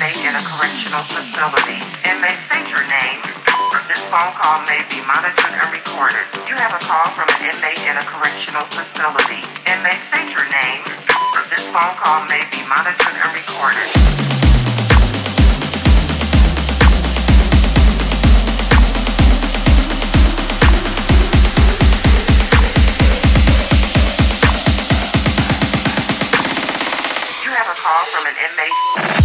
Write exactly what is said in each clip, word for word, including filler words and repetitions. inmate in a correctional facility. Inmate, state your name. This phone call may be monitored and recorded. You have a call from an inmate in a correctional facility. Inmate, state your name. This phone call may be monitored and recorded. Call from an inmate.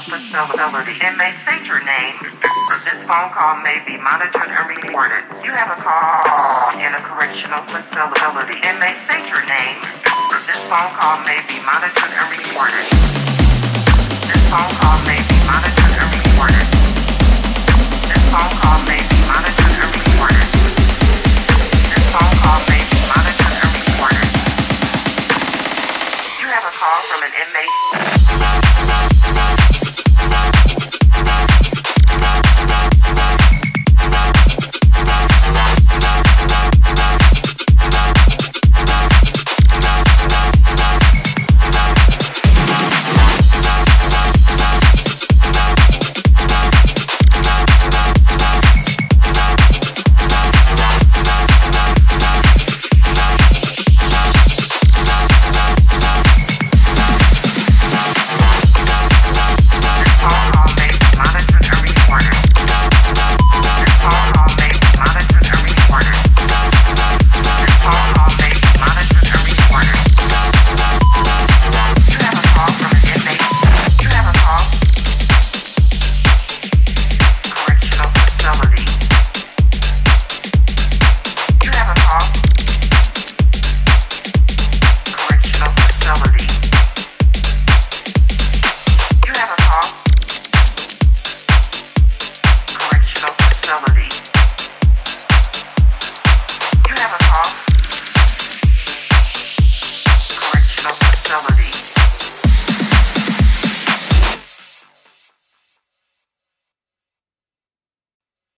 Facility. Inmate, state your name. This phone call may be monitored and recorded. You have a call in a correctional facility. Inmate, state your name. This phone call may be monitored and recorded. This phone call may be monitored and recorded. This phone call may be monitored and recorded. This phone call may be monitored and recorded. You have a call from an inmate.